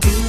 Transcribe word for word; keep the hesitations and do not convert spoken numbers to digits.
do